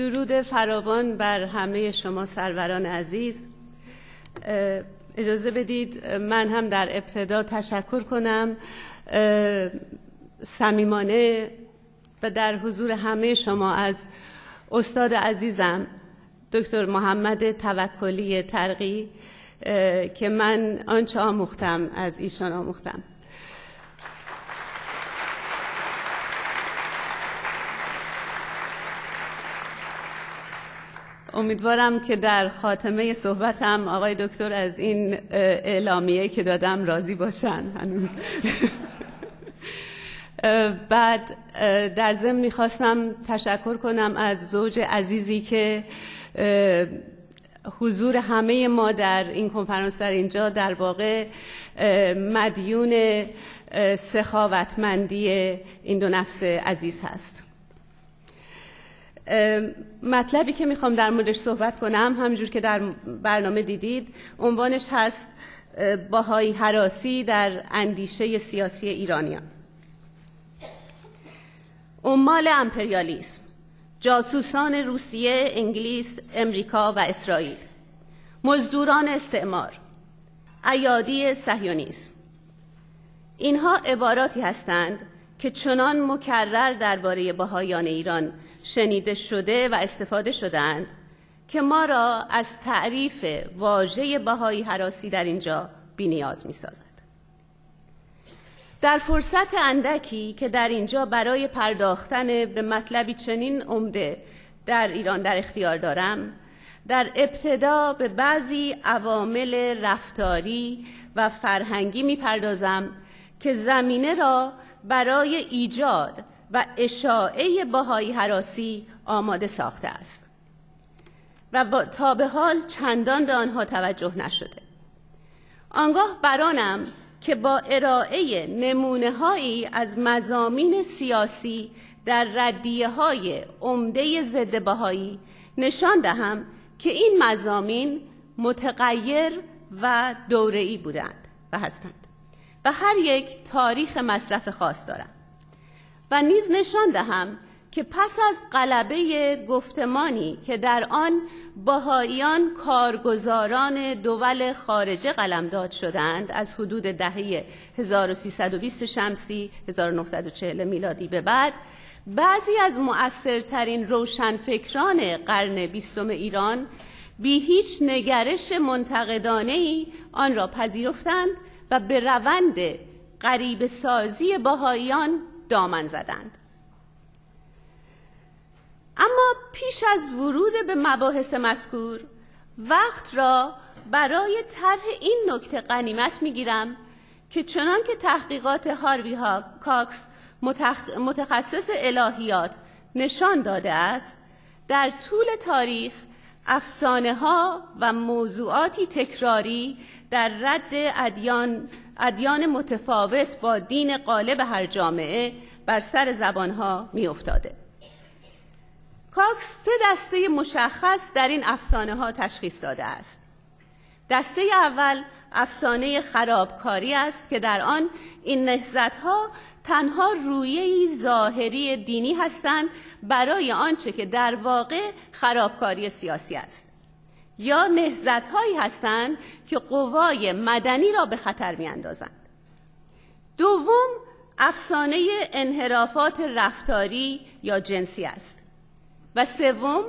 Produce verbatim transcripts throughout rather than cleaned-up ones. درود فراوان بر همه شما سروران عزیز. اجازه بدید من هم در ابتدا تشکر کنم صمیمانه و در حضور همه شما از استاد عزیزم دکتر محمد توکلی ترقی که من آنچه آموختم از ایشان آموختم. امیدوارم که در خاتمه صحبتم آقای دکتر از این اعلامیه که دادم راضی باشن. هنوز بعد در ضمن میخواستم تشکر کنم از زوج عزیزی که حضور همه ما در این کنفرانس در اینجا در واقع مدیون سخاوتمندی این دو نفس عزیز هست. مطلبی که میخوام در موردش صحبت کنم همجور که در برنامه دیدید عنوانش هست بهایی هراسی در اندیشه سیاسی ایرانیان. عمال امپریالیسم، جاسوسان روسیه، انگلیس، امریکا و اسرائیل، مزدوران استعمار، ایادی صهیونیسم، اینها عباراتی هستند که چنان مکرر درباره بهایان ایران شنیده شده و استفاده شدند که ما را از تعریف واژه بهایی هراسی در اینجا بی‌نیاز می‌سازد. در فرصت اندکی که در اینجا برای پرداختن به مطلبی چنین عمده در ایران در اختیار دارم، در ابتدا به بعضی عوامل رفتاری و فرهنگی می‌پردازم که زمینه را برای ایجاد و اشاعه بهایی هراسی آماده ساخته است و با تا به حال چندان به آنها توجه نشده. آنگاه برانم که با ارائه نمونه هایی از مضامین سیاسی در ردیه های عمده ضد بهایی نشان دهم که این مضامین متغیر و دوره‌ای بودند و هستند و هر یک تاریخ مصرف خاص دارند و نیز نشان دهم که پس از غلبه گفتمانی که در آن بهائیان کارگزاران دول خارجه قلمداد شدند از حدود دهه هزار و سیصد و بیست شمسی هزار و نهصد و چهل میلادی به بعد، بعضی از مؤثرترین روشنفکران قرن بیستم ایران بی هیچ نگرش منتقدانه‌ای آن را پذیرفتند و به روند غریبه سازی بهائیان دامن زدند. اما پیش از ورود به مباحث مذکور وقت را برای طرح این نکته غنیمت میگیرم که چنان که تحقیقات هاروی کاکس متخصص الهیات نشان داده است، در طول تاریخ افسانه ها و موضوعاتی تکراری در رد ادیان ادیان متفاوت با دین غالب هر جامعه بر سر زبانها می افتاده. کاکس سه دسته مشخص در این افسانه ها تشخیص داده است. دسته اول افسانه خرابکاری است که در آن این نهضت ها تنها رویه‌ای ظاهری دینی هستند برای آنچه که در واقع خرابکاری سیاسی است، یا نهضت‌هایی هستند که قوای مدنی را به خطر می‌اندازند. دوم، افسانه انحرافات رفتاری یا جنسی است. و سوم،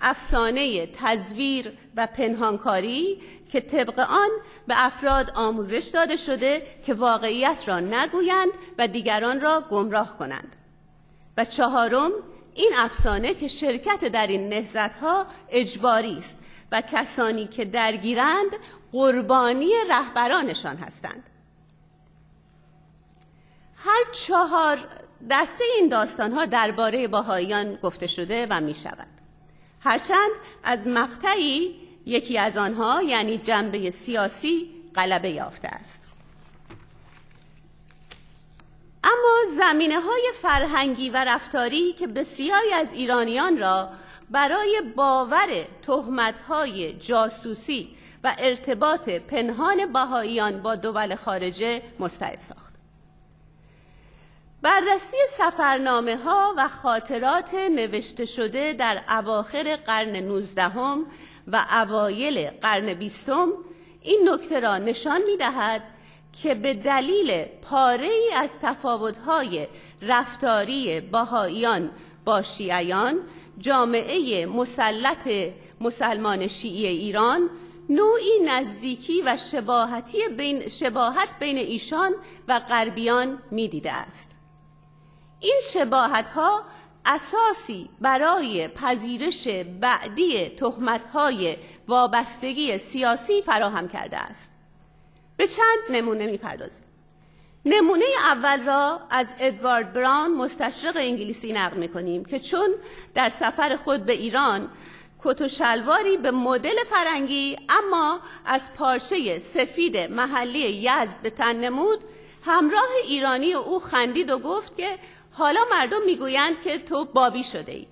افسانه تزویر و پنهانکاری که طبق آن به افراد آموزش داده شده که واقعیت را نگویند و دیگران را گمراه کنند. و چهارم، این افسانه که شرکت در این نهضت‌ها اجباری است و کسانی که درگیرند قربانی رهبرانشان هستند. هر چهار دسته این داستان‌ها درباره بهائیان گفته شده و می‌شود، هرچند از مقطعی یکی از آنها یعنی جنبه سیاسی غلبه یافته است. اما زمینه‌های فرهنگی و رفتاری که بسیاری از ایرانیان را برای باور تهمت‌های جاسوسی و ارتباط پنهان بهائیان با دول خارجه مستعد ساخت. بررسی سفرنامه ها و خاطرات نوشته شده در اواخر قرن نوزدهم و اوایل قرن بیستم این نکته را نشان می دهد که به دلیل پاره‌ای از تفاوت‌های رفتاری بهائیان با شیعیان، جامعه مسلط مسلمان شیعی ایران نوعی نزدیکی و شباهتی بین شباهت بین ایشان و غربیان می‌دیده است. این شباهت‌ها اساسی برای پذیرش بعدی تهمت‌های وابستگی سیاسی فراهم کرده است. به چند نمونه می‌پردازیم. نمونه اول را از ادوارد براون مستشرق انگلیسی نقل می‌کنیم که چون در سفر خود به ایران کت و شلواری به مدل فرنگی اما از پارچه سفید محلی یزد به تن نمود، همراه ایرانی او خندید و گفت که حالا مردم میگویند که تو بابی شده ای.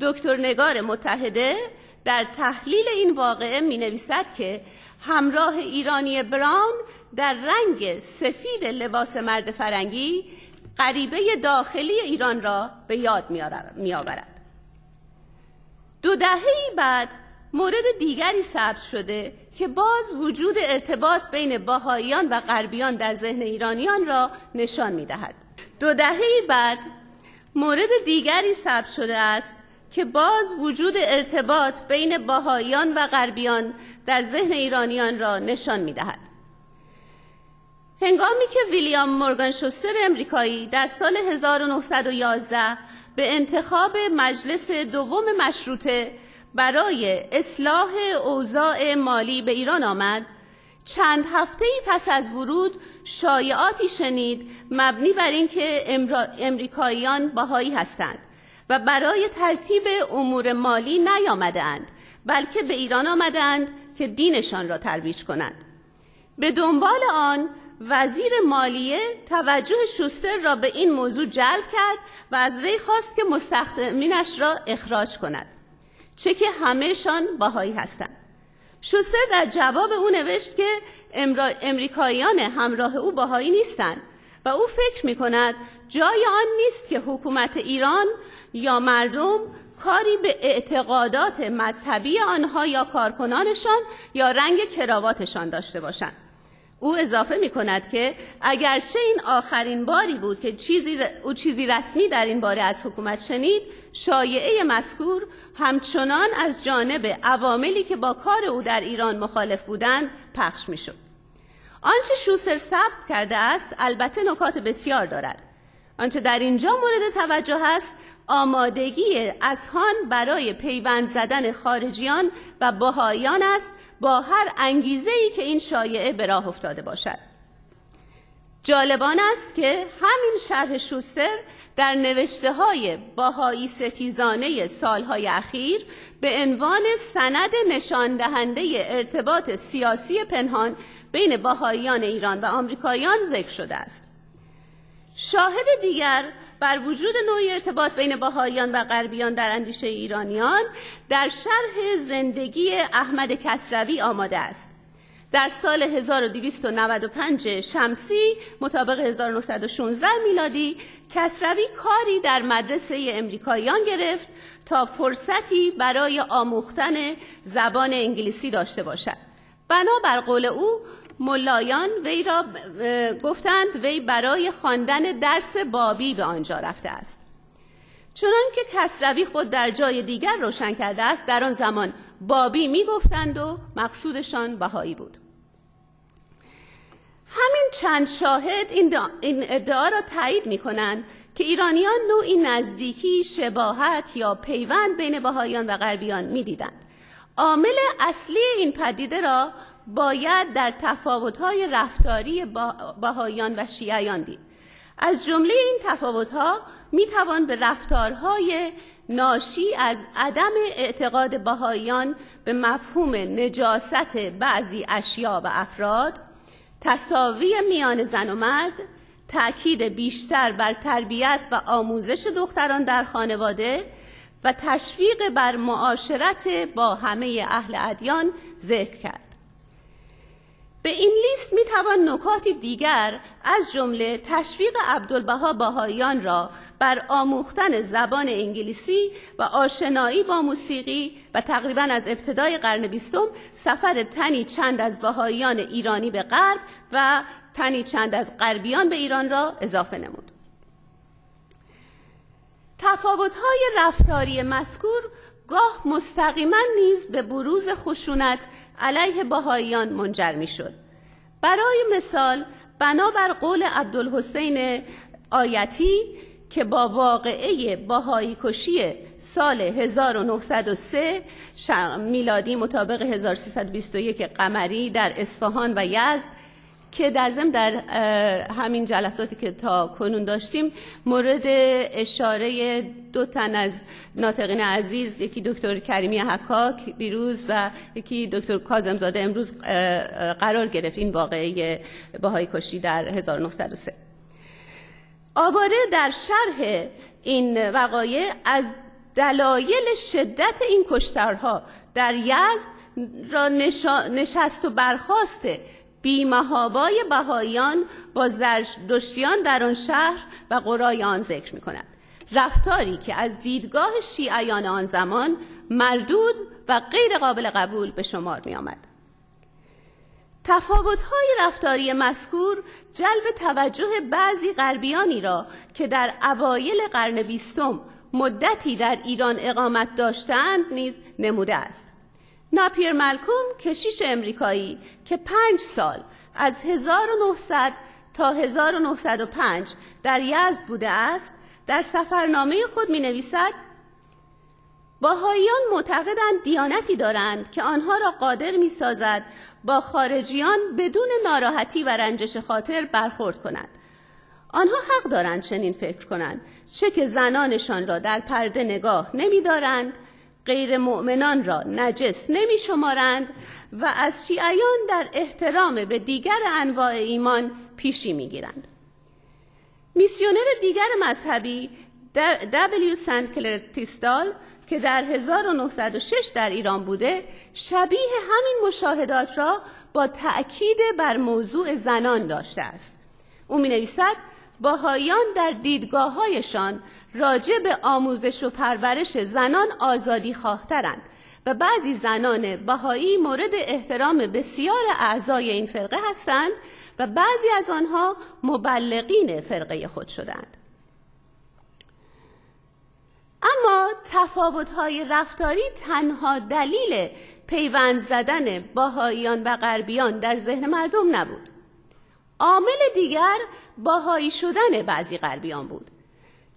دکتر نگار متحده در تحلیل این واقعه می نویسد که همراه ایرانی براون در رنگ سفید لباس مرد فرنگی غریبه داخلی ایران را به یاد می آورد. دو دهه‌ای بعد مورد دیگری ثبت شده که باز وجود ارتباط بین بهائیان و غربیان در ذهن ایرانیان را نشان می دهد. دو دهه‌ای بعد مورد دیگری ثبت شده است که باز وجود ارتباط بین بهائیان و غربیان در ذهن ایرانیان را نشان می دهد. هنگامی که ویلیام مورگان شوستر امریکایی در سال هزار و نهصد و یازده به انتخاب مجلس دوم مشروطه برای اصلاح اوضاع مالی به ایران آمد، چند هفته‌ای پس از ورود شایعاتی شنید مبنی بر اینکه امریکاییان بهایی هستند و برای ترتیب امور مالی نیامده‌اند، بلکه به ایران آمده‌اند که دینشان را ترویج کنند. به دنبال آن وزیر مالیه توجه شوستر را به این موضوع جلب کرد و از وی خواست که مستخدمینش را اخراج کند، چه که همه‌شان بهایی هستند. شوستر در جواب او نوشت که امریکاییان همراه او بهایی نیستند و او فکر می‌کند جای آن نیست که حکومت ایران یا مردم کاری به اعتقادات مذهبی آنها یا کارکنانشان یا رنگ کراواتشان داشته باشند. او اضافه می‌کند که اگرچه این آخرین باری بود که چیزی او چیزی رسمی در این باره از حکومت شنید، شایعه مذکور همچنان از جانب عواملی که با کار او در ایران مخالف بودند پخش می‌شد. آنچه شوستر ثبت کرده است البته نکات بسیار دارد. آنچه در اینجا مورد توجه است آمادگی اصحان برای پیوند زدن خارجیان و بهائیان است با هر انگیزه‌ای که این شایعه به راه افتاده باشد. جالبان است که همین شرح شوستر در نوشته‌های بهائی ستیزانه سالهای اخیر به عنوان سند نشان دهنده ارتباط سیاسی پنهان بین بهائیان ایران و آمریکاییان ذکر شده است. شاهد دیگر بر وجود نوعی ارتباط بین بهائیان و غربیان در اندیشه ایرانیان در شرح زندگی احمد کسروی آماده است. در سال هزار و دویست و نود و پنج شمسی مطابق هزار و نهصد و شانزده میلادی کسروی کاری در مدرسه امریکاییان گرفت تا فرصتی برای آموختن زبان انگلیسی داشته باشد. بنابر قول او ملایان وی را گفتند وی برای خواندن درس بابی به آنجا رفته است. چنانکه کسروی خود در جای دیگر روشن کرده است، در آن زمان بابی می گفتند و مقصودشان بهایی بود. همین چند شاهد این ادعا را تایید می کنند که ایرانیان نوعی نزدیکی، شباهت یا پیوند بین بهاییان و غربیان می دیدند. عامل اصلی این پدیده را باید در تفاوت‌های رفتاری بهائیان و شیعیان دید. از جمله این تفاوت‌ها می‌توان به رفتارهای ناشی از عدم اعتقاد بهائیان به مفهوم نجاست بعضی اشیاء و افراد، تساوی میان زن و مرد، تأکید بیشتر بر تربیت و آموزش دختران در خانواده و تشویق بر معاشرت با همه اهل ادیان ذکر کرد. به این لیست می توان نکاتی دیگر از جمله تشویق عبدالبها بهائیان را بر آموختن زبان انگلیسی و آشنایی با موسیقی و تقریباً از ابتدای قرن بیستم سفر تنی چند از بهائیان ایرانی به غرب و تنی چند از غربیان به ایران را اضافه نمود. تفاوت‌های رفتاری مذکور گاه مستقیما نیز به بروز خشونت علیه بهائیان منجر می‌شد. برای مثال بنابر قول عبدالحسین آیتی که با واقعه بهائی کشی سال هزار و نهصد و سه میلادی مطابق هزار و سیصد و بیست و یک قمری در اصفهان و یزد که در ضمن در همین جلساتی که تا کنون داشتیم مورد اشاره دو تن از ناطقین عزیز، یکی دکتر کریمی حکاک دیروز و یکی دکتر کاظمزاده امروز قرار گرفت این واقعه بهائی کشی در هزار و نهصد و سه. آواره در شرح این وقایع از دلایل شدت این کشتارها در یزد را نشست و برخاست بی‌محابای بهائیان با زردشتیان در آن شهر و قرای آن ذکر می‌کند، رفتاری که از دیدگاه شیعیان آن زمان مردود و غیر قابل قبول به شمار می‌آمد. تفاوت‌های رفتاری مذکور جلب توجه بعضی غربیانی را که در اوایل قرن بیستم مدتی در ایران اقامت داشتند نیز نموده است. ناپیر مالکوم کشیش امریکایی که پنج سال از هزار و نهصد تا هزار و نهصد و پنج در یزد بوده است در سفرنامه خود می نویسد بهائیان معتقدند دیانتی دارند که آنها را قادر می سازد با خارجیان بدون ناراحتی و رنجش خاطر برخورد کنند. آنها حق دارند چنین فکر کنند، چه که زنانشان را در پرده نگاه نمی دارند، غیر مؤمنان را نجس نمی شمارند و از شیعیان در احترام به دیگر انواع ایمان پیشی می گیرند. میسیونر دیگر مذهبی دبلیو سنت کلر تیستال که در هزار و نهصد و شش در ایران بوده شبیه همین مشاهدات را با تأکید بر موضوع زنان داشته است. او می نویسد بهائیان در دیدگاه‌هایشان راجع به آموزش و پرورش زنان آزادی خواهترند و بعضی زنان بهائی مورد احترام بسیار اعضای این فرقه هستند و بعضی از آنها مبلغین فرقه خود شدند. اما تفاوت‌های رفتاری تنها دلیل پیوند زدن بهائیان و غربیان در ذهن مردم نبود. عامل دیگر بهائی شدن بعضی غربیان بود.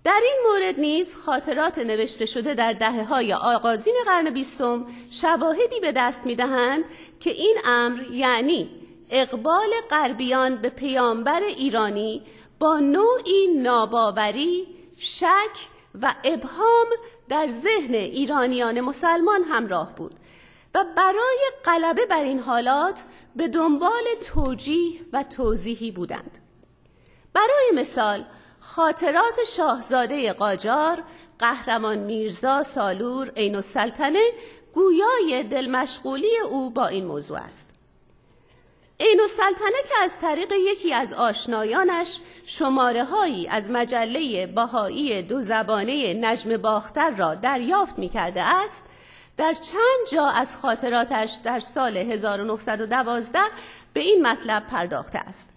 در این مورد نیز خاطرات نوشته شده در دهه‌های آغازین قرن بیستم شواهدی به دست می‌دهند که این امر یعنی اقبال غربیان به پیامبر ایرانی با نوعی ناباوری، شک و ابهام در ذهن ایرانیان مسلمان همراه بود و برای غلبه بر این حالات به دنبال توجیه و توضیحی بودند. برای مثال خاطرات شاهزاده قاجار، قهرمان میرزا سالور عین السلطنه گویای دلمشغولی او با این موضوع است. عین السلطنه که از طریق یکی از آشنایانش شماره هایی از مجله بهائی دو زبانه نجم باختر را دریافت می کرده است، در چند جا از خاطراتش در سال هزار و نهصد و دوازده به این مطلب پرداخته است.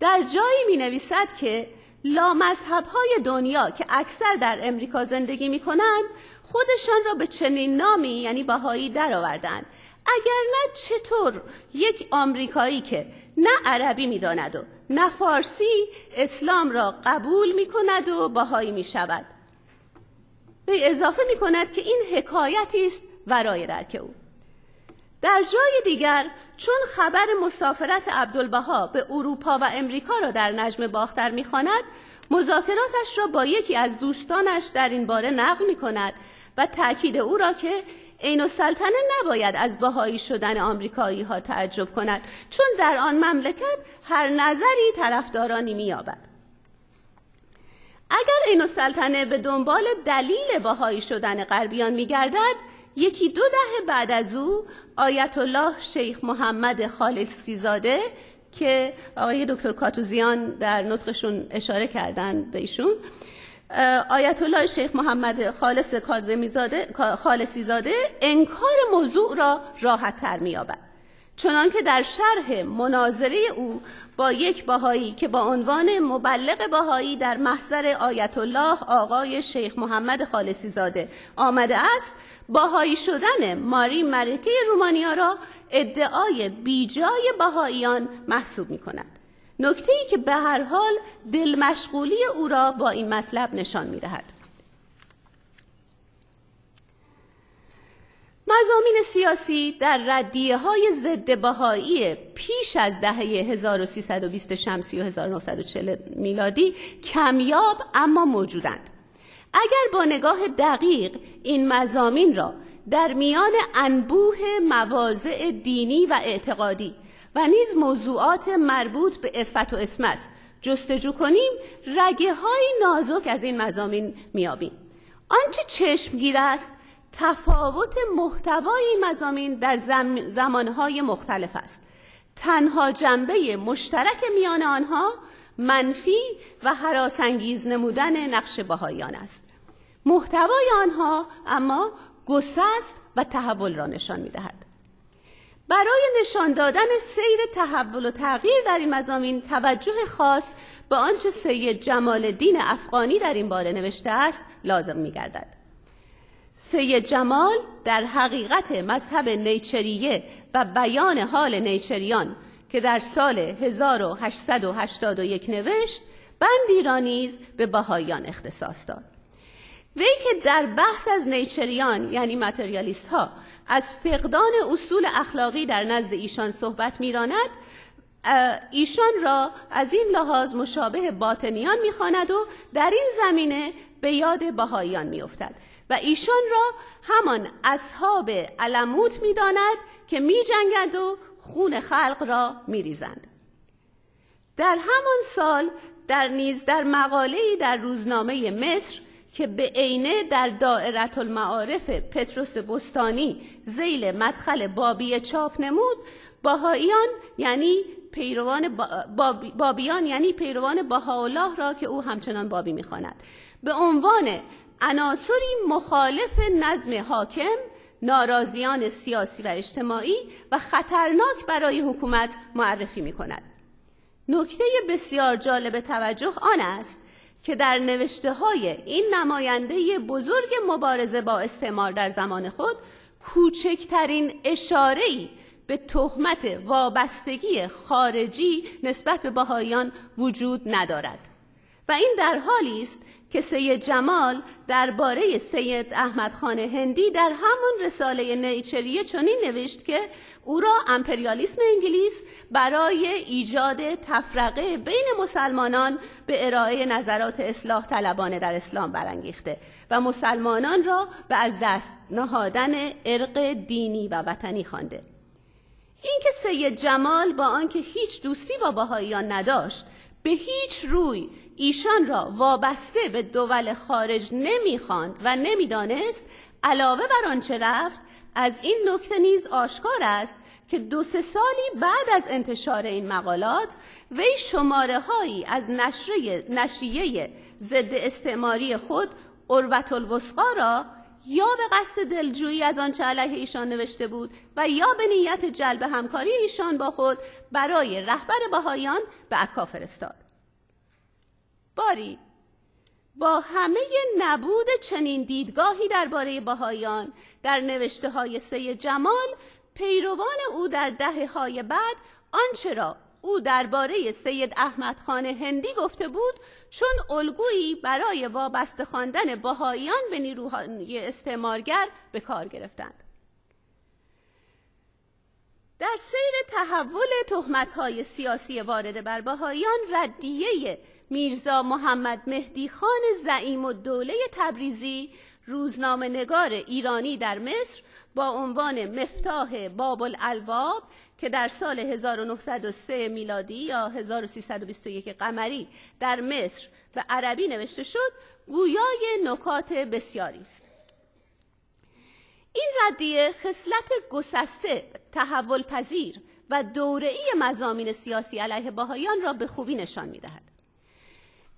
در جایی می نویسد که لامذهب‌های دنیا که اکثر در امریکا زندگی می کنند خودشان را به چنین نامی یعنی بهائی درآوردند، اگر نه چطور یک آمریکایی که نه عربی می داند و نه فارسی اسلام را قبول می کند و بهائی می شود. به اضافه می کند که این حکایتی است ورای درک او. در جای دیگر چون خبر مسافرت عبدالبها به اروپا و امریکا را در نجم باختر می خواند، مذاکراتش را با یکی از دوستانش در این باره نقل می کند و تأکید او را که عین السلطنه نباید از بهائی شدن آمریکایی ها تعجب کند چون در آن مملکت هر نظری طرفدارانی می یابد. اگر عین السلطنه به دنبال دلیل بهائی شدن غربیان می‌گردد، یکی دو دهه بعد از او آیت الله شیخ محمد خالصی زاده که آقای دکتر کاتوزیان در نطقشون اشاره کردن به ایشون، آیت الله شیخ محمد خالص خالصی زاده انکار موضوع را راحت تر می‌یابد، چنان که در شرح مناظره او با یک بهایی که با عنوان مبلغ بهایی در محضر آیت الله آقای شیخ محمد خالصی زاده آمده است، بهایی شدن ماری ملکه رومانیا را ادعای بیجای بهاییان محسوب می‌کند. نکته‌ای که به هر حال دل مشغولی او را با این مطلب نشان می‌دهد. مضامین سیاسی در ردیه‌های ضد بهایی پیش از دهه هزار و سیصد و بیست شمسی و هزار و نهصد و چهل میلادی کمیاب اما موجودند. اگر با نگاه دقیق این مضامین را در میان انبوه مواضع دینی و اعتقادی و نیز موضوعات مربوط به عفت و عصمت جستجو کنیم، رگه های نازک از این مضامین میابیم. آنچه چشمگیر است تفاوت محتوای این مضامین در زم... زمانهای مختلف است. تنها جنبه مشترک میان آنها منفی و هراسانگیز نمودن نقش بهاییان است. محتوای آنها اما گسست و تحول را نشان میدهد. برای نشان دادن سیر تحول و تغییر در این مضامین توجه خاص به آنچه سید جمالالدین افغانی در این باره نوشته است لازم می‌گردد. سید جمال در حقیقت مذهب نیچریه و بیان حال نیچریان که در سال هزار و هشتصد و هشتاد و یک نوشت، بندی را نیز به بهاییان اختصاص داد. وی که در بحث از نیچریان یعنی ماتریالیست ها از فقدان اصول اخلاقی در نزد ایشان صحبت می‌راند، ایشان را از این لحاظ مشابه باطنیان می‌خواند و در این زمینه به یاد بهاییان می‌افتد و ایشان را همان اصحاب علموت می‌داند که می‌جنگند و خون خلق را می‌ریزند. در همان سال در نیز در مقاله‌ای در روزنامه مصر که به عینه در دائره المعارف پتروس بستانی ذیل مدخل بابی چاپ نمود، باهائیان یعنی پیروان بابی، بابیان یعنی پیروان بهاءالله را که او همچنان بابی می‌خواند، به عنوان عناصری مخالف نظم حاکم، ناراضیان سیاسی و اجتماعی و خطرناک برای حکومت معرفی می‌کند. نکته بسیار جالب توجه آن است که در نوشته‌های این نماینده بزرگ مبارزه با استعمار در زمان خود کوچکترین اشاره‌ای به تهمت وابستگی خارجی نسبت به بهائیان وجود ندارد و این در حالی است که سید جمال درباره سید احمد خان هندی در همون رساله نیچریه چنین نوشت که او را امپریالیسم انگلیس برای ایجاد تفرقه بین مسلمانان به ارائه نظرات اصلاح طلبانه در اسلام برانگیخته و مسلمانان را به از دست نهادن ارق دینی و وطنی خوانده. اینکه سید جمال با آنکه هیچ دوستی با بهائیان نداشت، به هیچ روی ایشان را وابسته به دول خارج نمی‌خواند و نمی‌دانست، علاوه بر آنچه رفت از این نکته نیز آشکار است که دو سه سالی بعد از انتشار این مقالات وی شماره‌هایی از نشریه نشریه ضد استعماری خود عروة الوثقی را یا به قصد دلجویی از آنچه علیه ایشان نوشته بود و یا به نیت جلب همکاری ایشان با خود برای رهبر بهائیان به عکا فرستاد. باری با همه نبود چنین دیدگاهی درباره بهائیان در نوشته‌های سید جمال، پیروان او در دهه‌های بعد آنچه را او درباره سید احمد خان هندی گفته بود چون الگویی برای وابسته خواندن بهائیان به نیروهای استعمارگر به کار گرفتند. در سیر تحول تهمت‌های سیاسی وارد بر بهائیان، ردیه میرزا محمد مهدی خان زعیمالدوله تبریزی، روزنامه نگار ایرانی در مصر، با عنوان مفتاح باب الالباب که در سال هزار و نهصد و سه میلادی یا هزار و سیصد و بیست و یک قمری در مصر به عربی نوشته شد، گویای نکات بسیاری است. این ردیه خصلت گسسته، تحول پذیر و دوره‌ای مضامین سیاسی علیه بهائیان را به خوبی نشان می‌دهد.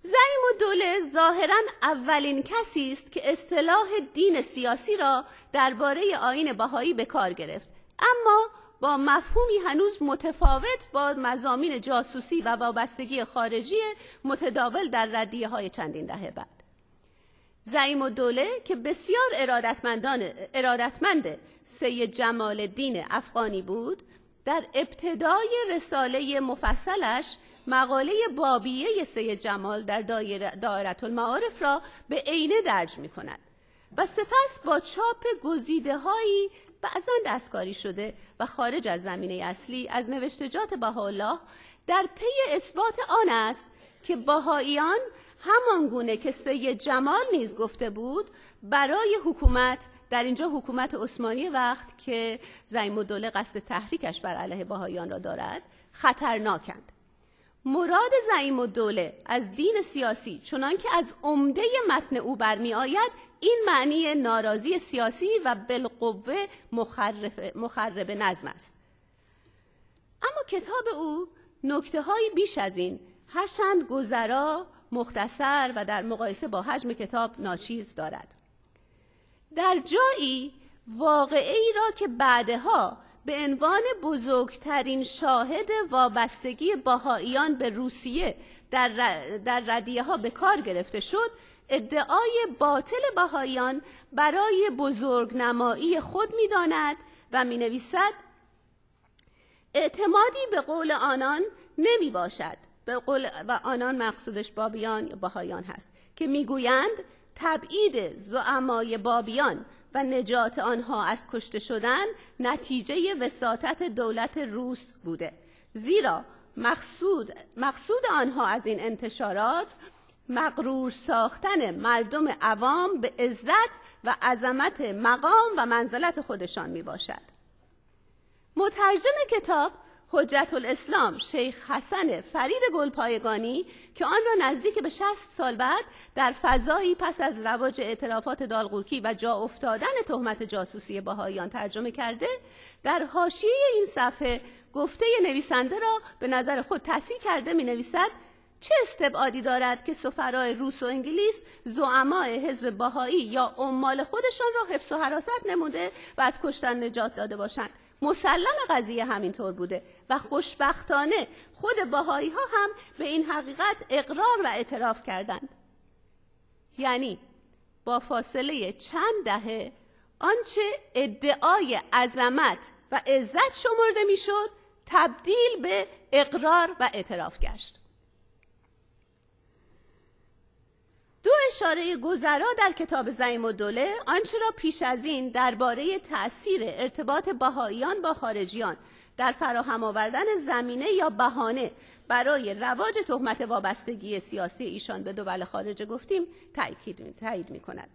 زعیم‌الدوله ظاهراً اولین کسی است که اصطلاح دین سیاسی را درباره آیین بهایی به کار گرفت، اما با مفهومی هنوز متفاوت با مضامین جاسوسی و وابستگی خارجی متداول در ردیه‌های چندین دهه بعد. زعیم‌الدوله که بسیار ارادتمند سید جمالالدین افغانی بود، در ابتدای رساله مفصلش مقاله بابیه سید جمال در دائره المعارف را به عینه درج می کند و سپس با چاپ گزیده هایی بعضا دستکاری شده و خارج از زمینه اصلی از نوشتجات بهاءالله در پی اثبات آن است که بهائیان همانگونه که سید جمال نیز گفته بود برای حکومت، در اینجا حکومت عثمانی وقت که زعیم‌الدوله قصد تحریکش بر علیه بهائیان را دارد، خطرناکند. مراد زعیم‌الدوله از دین سیاسی چنان که از عمده متن او برمی آید این معنی ناراضی سیاسی و بالقوه مخرب نظم است. اما کتاب او نکته های بیش از این هرچند گذرا، مختصر و در مقایسه با حجم کتاب ناچیز دارد. در جایی واقعی را که بعدها به عنوان بزرگترین شاهد وابستگی بهائیان به روسیه در در ردیه ها به کار گرفته شد، ادعای باطل بهائیان برای بزرگنمایی خود می‌داند و می‌نویسد اعتمادی به قول آنان نمی‌باشد، به قول و آنان مقصودش بابیان یا بهائیان هست، که می‌گویند تبعید زعمای بابیان و نجات آنها از کشته شدن نتیجه وساطت دولت روس بوده، زیرا مقصود مقصود آنها از این انتشارات مغرور ساختن مردم عوام به عزت و عظمت مقام و منزلت خودشان می باشد. مترجم کتاب حجت الاسلام شیخ حسن فرید گلپایگانی که آن را نزدیک به شصت سال بعد در فضایی پس از رواج اعترافات دالگورکی و جا افتادن تهمت جاسوسی بهائیان ترجمه کرده، در حاشیه این صفحه گفته نویسنده را به نظر خود تصحیح کرده می نویسد چه استبعادی دارد که سفرای روس و انگلیس زعمای حزب بهایی یا عمال خودشان را حبس و حراست نموده و از کشتن نجات داده باشند. مسلم قضیه همینطور بوده و خوشبختانه خود بهایی ها هم به این حقیقت اقرار و اعتراف کردند. یعنی با فاصله چند دهه آنچه ادعای عظمت و عزت شمرده میشد تبدیل به اقرار و اعتراف گشت. دو اشاره گذرا در کتاب زعیم‌الدوله آنچه را پیش از این درباره تأثیر ارتباط بهائیان با خارجیان در فراهم آوردن زمینه یا بهانه برای رواج تهمت وابستگی سیاسی ایشان به دول خارجه گفتیم تأیید می‌کند.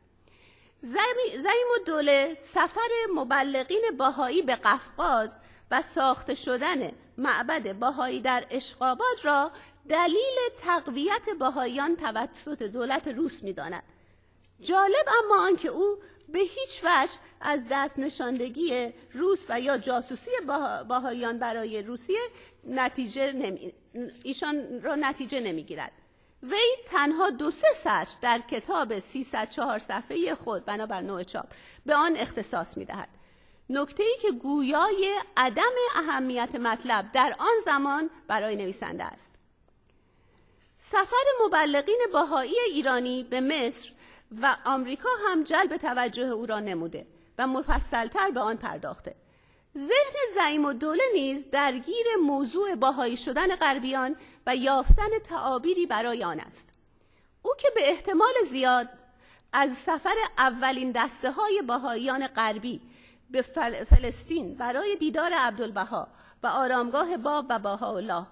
زعیم‌الدوله سفر مبلغین بهایی به قفقاز و ساخته شدن معبد بهایی در اشقاباد را دلیل تقویت بهائیان توسط دولت روس می‌داند. جالب اما آنکه او به هیچ وجه از دست نشاندگی روس و یا جاسوسی بهائیان برای روسیه نتیجه نمی... ایشان را نتیجه نمی‌گیرد. وی تنها دو سه سطر در کتاب سیصد و چهار صفحه خود بنابر نوع چاپ به آن اختصاص می‌دهد. نکته‌ای که گویای عدم اهمیت مطلب در آن زمان برای نویسنده است. سفر مبلغین بهایی ایرانی به مصر و آمریکا هم جلب توجه او را نموده و مفصلتر به آن پرداخته. ذهن زعیم‌الدوله نیز درگیر موضوع بهایی شدن غربیان و یافتن تعابیری برای آن است. او که به احتمال زیاد از سفر اولین دسته های بهاییان غربی به فلسطین برای دیدار عبدالبها و آرامگاه باب و بهاءالله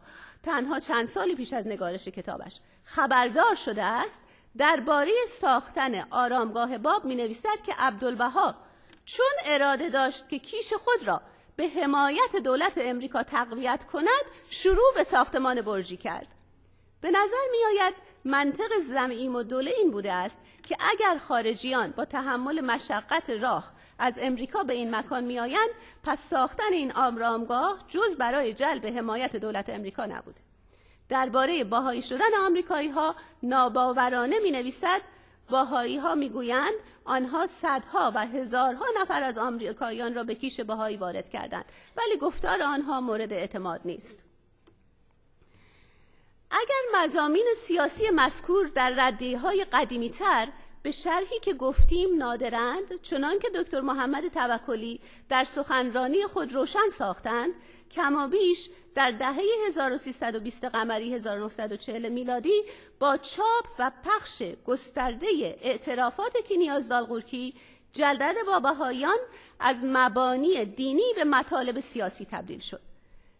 تنها چند سالی پیش از نگارش کتابش خبردار شده است، درباره ساختن آرامگاه باب می نویسد که عبدالبها چون اراده داشت که کیش خود را به حمایت دولت امریکا تقویت کند شروع به ساختمان برجی کرد. به نظر می آید منطق زعیمالدوله این بوده است که اگر خارجیان با تحمل مشقت راه از امریکا به این مکان میآیند، پس ساختن این آرامگاه جز برای جلب حمایت دولت امریکا نبود. درباره باهایی شدن آمریکایی ها ناباورانه می نویسد: باهایی ها می گویند آنها صدها و هزارها نفر از آمریکاییان را به کیش باهایی وارد کردند، ولی گفتار آنها مورد اعتماد نیست. اگر مضامین سیاسی مذکور در ردیه های قدیمی تر به شرحی که گفتیم نادرند، چنان که دکتر محمد توکلی در سخنرانی خود روشن ساختند، کما بیش در دهه هزار و سیصد و بیست قمری هزار و نهصد و چهل میلادی با چاپ و پخش گسترده اعترافات کینیاز دالگورکی، جلدت با بهاییان از مبانی دینی به مطالب سیاسی تبدیل شد.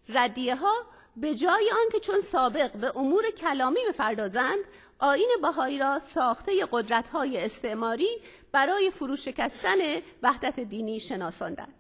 ردیه ها به جای آنکه چون سابق به امور کلامی بپردازند، آیین بهایی را ساخته قدرت‌های استعماری برای فروشکستن وحدت دینی شناساندند.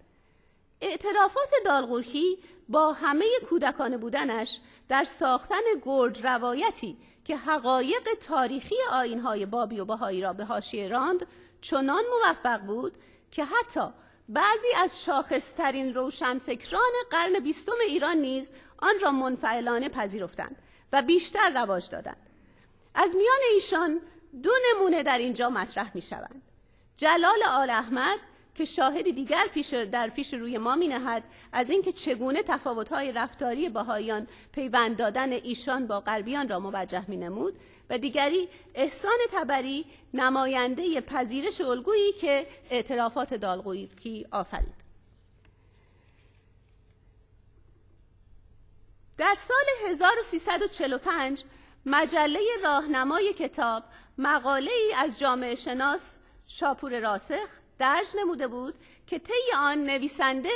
اعترافات دالگورکی با همه کودکانه بودنش در ساختن گرد روایتی که حقایق تاریخی آیین‌های بابی و بهایی را به حاشیه راند، چنان موفق بود که حتی بعضی از شاخصترین روشنفکران قرن بیستم ایران نیز آن را منفعلانه پذیرفتند و بیشتر رواج دادند. از میان ایشان دو نمونه در اینجا مطرح می شوند: جلال آل احمد که شاهد دیگر پیش در پیش روی ما می نهد از اینکه چگونه تفاوت‌های رفتاری بهاییان پیوند دادن ایشان با غربیان را موجه می نمود، و دیگری احسان طبری، نماینده پذیرش الگویی که اعترافات دالگورکی آفرید. در سال هزار و سیصد و چهل و پنج مجله راهنمای کتاب مقاله‌ای از جامعه شناس شاپور راسخ درج نموده بود که طی آن نویسنده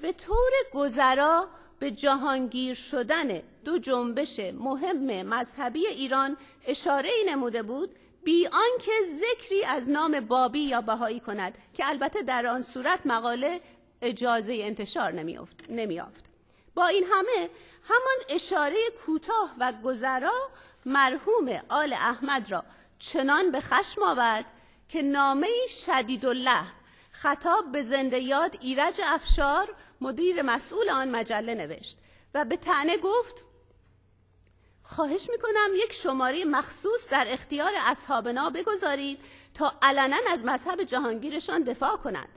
به طور گذرا به جهانگیر شدن دو جنبش مهم مذهبی ایران اشاره‌ای نموده بود، بی آنکه ذکری از نام بابی یا بهایی کند که البته در آن صورت مقاله اجازه انتشار نمی‌یافت. با این همه همان اشاره کوتاه و گذرا مرحوم آل احمد را چنان به خشم آورد که نامه‌ای شدیداللحن خطاب به زنده یاد ایرج افشار، مدیر مسئول آن مجله، نوشت و به طعنه گفت: خواهش میکنم یک شماره مخصوص در اختیار اصحابنا بگذارید تا علنا از مذهب جهانگیرشان دفاع کنند،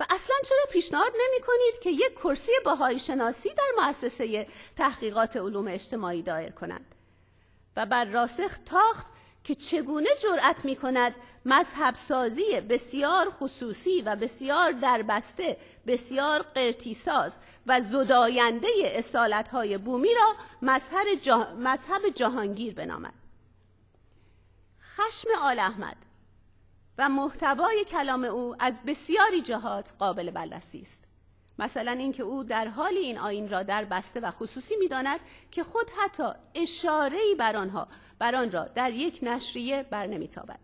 و اصلا چرا پیشنهاد نمی کنید که یک کرسی بهایی شناسی در مؤسسه تحقیقات علوم اجتماعی دایر کنند؟ و بر راسخ تاخت که چگونه جرأت می کند مذهب سازی بسیار خصوصی و بسیار دربسته، بسیار قرتیساز و زداینده اصالت‌های بومی را مذهب جهانگیر بنامد. خشم آل احمد و محتوای کلام او از بسیاری جهات قابل بررسی است. مثلا اینکه او در حال این آیین را در بسته و خصوصی می‌داند که خود حتی اشاره‌ای بر آنها بر آن را در یک نشریه برنمی‌تابد.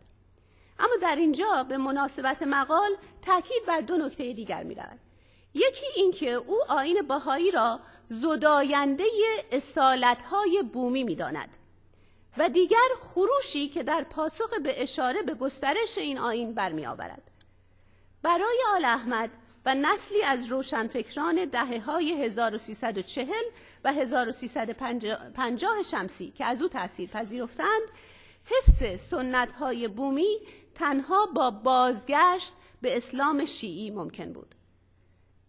اما در اینجا به مناسبت مقال تاکید بر دو نکته دیگر می‌رود. یکی اینکه او آیین بهایی را زداینده اصالت‌های بومی می‌داند، و دیگر خروشی که در پاسخ به اشاره به گسترش این آیین برمی آورد. برای آل احمد و نسلی از روشنفکران دهه‌های هزار و سیصد و چهل و هزار و سیصد و پنجاه شمسی که از او تأثیر پذیرفتند، حفظ سنت‌های بومی تنها با بازگشت به اسلام شیعی ممکن بود.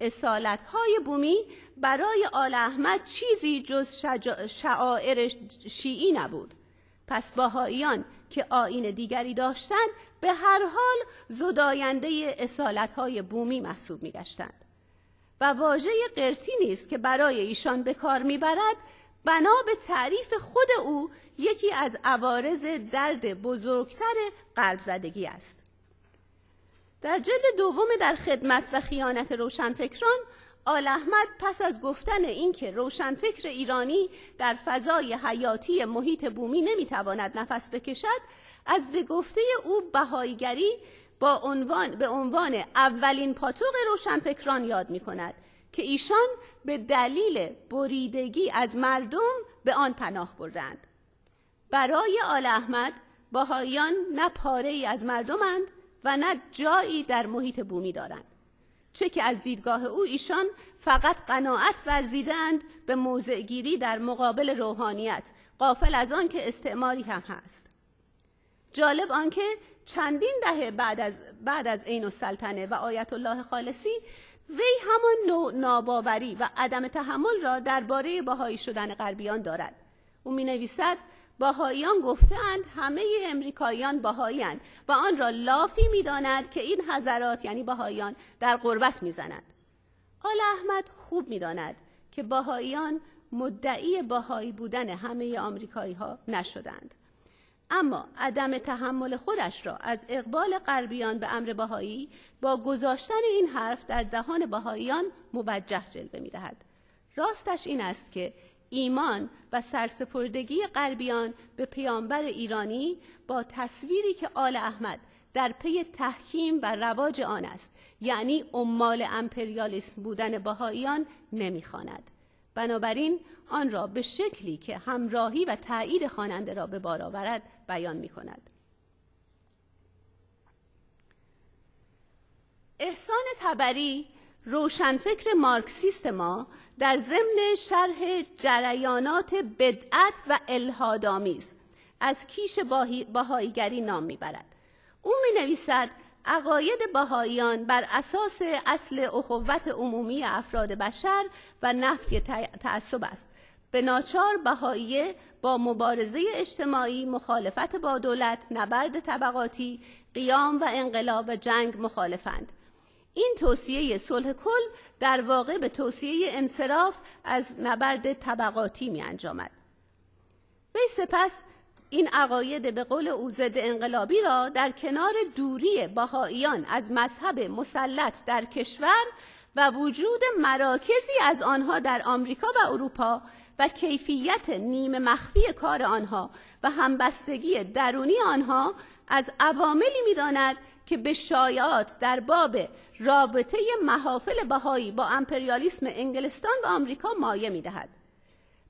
اصالت‌های بومی برای آل احمد چیزی جز شجا... شعائر شیعی نبود. پس باهائیان که آیین دیگری داشتند به هر حال زداینده اصالت‌های بومی محسوب می‌گشتند، و واژه قرتی نیست که برای ایشان به کار می‌برد، بنا به تعریف خود او یکی از عوارض درد بزرگتر قلب زدگی است. در جلد دوم در خدمت و خیانت روشنفکران، آل احمد پس از گفتن اینکه روشنفکر ایرانی در فضای حیاتی محیط بومی نمیتواند نفس بکشد، از به گفته او بهاییگری با عنوان به عنوان اولین پاتوق روشنفکران یاد میکند که ایشان به دلیل بریدگی از مردم به آن پناه بردند. برای آل احمد بهائیان نه پاره‌ای از مردمند و نه جایی در محیط بومی دارند، چه که از دیدگاه او ایشان فقط قناعت ورزیدند به موضعگیری در مقابل روحانیت، غافل از آن که استعماری هم هست. جالب آنکه چندین دهه بعد از بعد از عین السلطنه و آیت الله خالصی، وی همان نوع ناباوری و عدم تحمل را درباره بهایی شدن غربیان دارد. او می نویسد: بهاییان گفتند همه امریکاییان بهایی‌اند و آن را لافی می‌داند که این حضرات یعنی بهاییان در غربت می‌زنند. آل احمد خوب می‌داند که بهاییان مدعی بهایی بودن همه آمریکایی‌ها نشدند، اما عدم تحمل خودش را از اقبال غربیان به امر بهایی با گذاشتن این حرف در دهان بهاییان موجه جلوه می‌دهد. راستش این است که ایمان و سرسپردگی غربیان به پیامبر ایرانی با تصویری که آل احمد در پی تحکیم و رواج آن است، یعنی عمال امپریالیسم بودن بهائیان، نمیخواند. بنابراین آن را به شکلی که همراهی و تایید خواننده را به بار آورد بیان میکند. احسان طبری، روشنفکر مارکسیست ما، در ضمن شرح جریانات بدعت و الحادآمیز از کیش بهاییگری نام میبرد. او می نویسد: عقاید بهاییان بر اساس اصل اخوت عمومی افراد بشر و نفی تعصب است. به ناچار بهاییه با مبارزه اجتماعی، مخالفت با دولت، نبرد طبقاتی، قیام و انقلاب و جنگ مخالفند. این توصیه صلح کل در واقع به توصیه انصراف از نبرد طبقاتی می انجامد. وی سپس این عقاید به قول او ضد انقلابی را در کنار دوری بهائیان از مذهب مسلط در کشور و وجود مراکزی از آنها در آمریکا و اروپا و کیفیت نیمه مخفی کار آنها و همبستگی درونی آنها از عواملی می داند که به شایعات در باب رابطه محافل بهایی با امپریالیسم انگلستان و آمریکا مایه می‌دهد.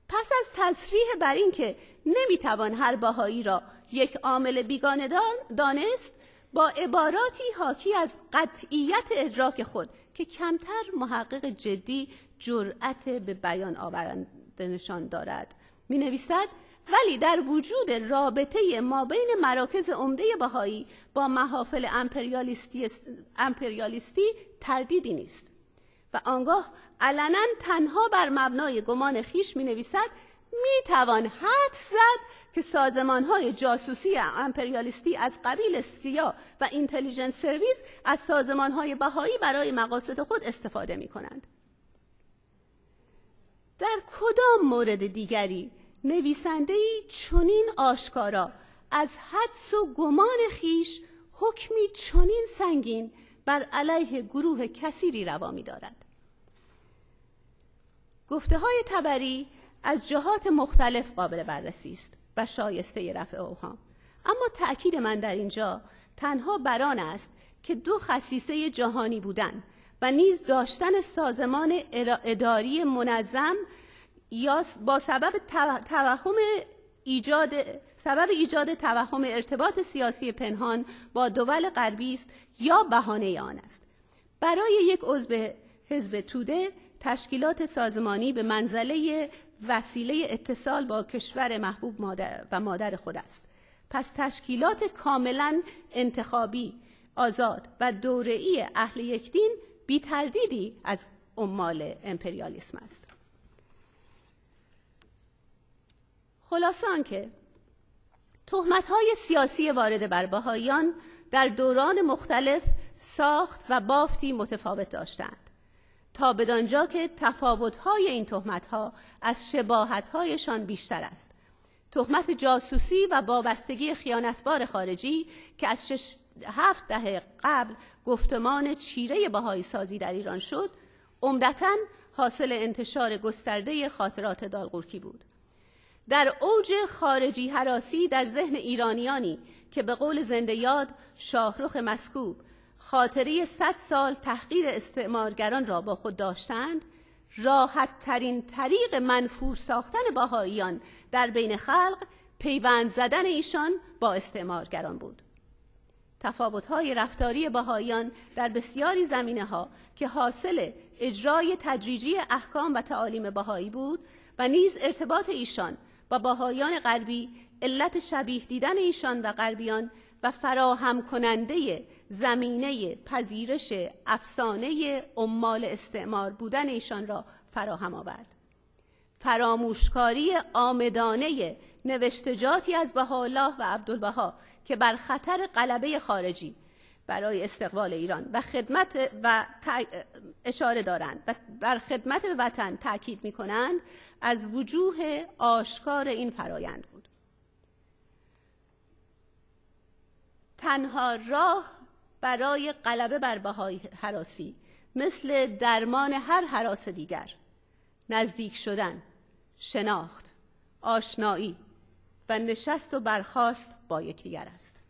پس از تصریح بر این که نمی‌توان هر بهایی را یک عامل بیگانه دانست، با عباراتی حاکی از قطعیت ادراک خود که کمتر محقق جدی جرأت به بیان آوردنشان دارد، می‌نویسد: ولی در وجود رابطه ما بین مراکز عمده بهایی با محافل امپریالیستی, امپریالیستی تردیدی نیست. و آنگاه علنا تنها بر مبنای گمان خیش می نویسد: می توان حدس زد که سازمان های جاسوسی امپریالیستی از قبیل سیا و اینتلیجنس سرویس از سازمان های بهایی برای مقاصد خود استفاده می کنند. در کدام مورد دیگری نویسنده‌ای چنین آشکارا از حدس و گمان خیش حکمی چنین سنگین بر علیه گروه کثیری روا می‌دارد؟ گفته‌های طبری از جهات مختلف قابل بررسی است و شایسته رفع اوهام، اما تأکید من در اینجا تنها بر آن است که دو خصیصه جهانی بودن و نیز داشتن سازمان اداری منظم یا با سبب توهم ایجاد سبب ایجاد توهم ارتباط سیاسی پنهان با دول غربی است یا بهانه آن است. برای یک عضو حزب توده، تشکیلات سازمانی به منزله وسیله اتصال با کشور محبوب مادر و مادر خود است. پس تشکیلات کاملا انتخابی، آزاد و دوره‌ای اهل یکدین بی تردیدی از عمال امپریالیسم است. خلاصه آنکه تهمت‌های سیاسی وارد بر بهائیان در دوران مختلف ساخت و بافتی متفاوت داشتند، تا بدانجا که تفاوت‌های این تهمت‌ها از شباهت‌هایشان بیشتر است. تهمت جاسوسی و وابستگی خیانتبار خارجی که از شش هفت دهه قبل گفتمان چیره بهائی سازی در ایران شد، عمدتاً حاصل انتشار گسترده خاطرات دالگورکی بود. در اوج خارجی هراسی در ذهن ایرانیانی که به قول زنده یاد شاهرخ مسکوب خاطره صد سال تحقیر استعمارگران را با خود داشتند، راحت ترین طریق منفور ساختن بهائیان در بین خلق پیوند زدن ایشان با استعمارگران بود. تفاوت‌های رفتاری بهائیان در بسیاری زمینه‌ها که حاصل اجرای تدریجی احکام و تعالیم بهائی بود و نیز ارتباط ایشان با بهائیان غربی، علت شبیه دیدن ایشان و غربیان و فراهم کننده زمینه پذیرش افسانه عمال استعمار بودن ایشان را فراهم آورد. فراموشکاری عامدانه نوشتجاتی از بهاءالله و عبدالبها که بر خطر غلبه خارجی برای استقبال ایران و خدمت و اشاره دارند و بر خدمت به وطن تاکید می کنند، از وجوه آشکار این فرایند بود. تنها راه برای غلبه بر بهائی هراسی مثل درمان هر هراس دیگر، نزدیک شدن، شناخت، آشنایی و نشست و برخاست با یکدیگر است.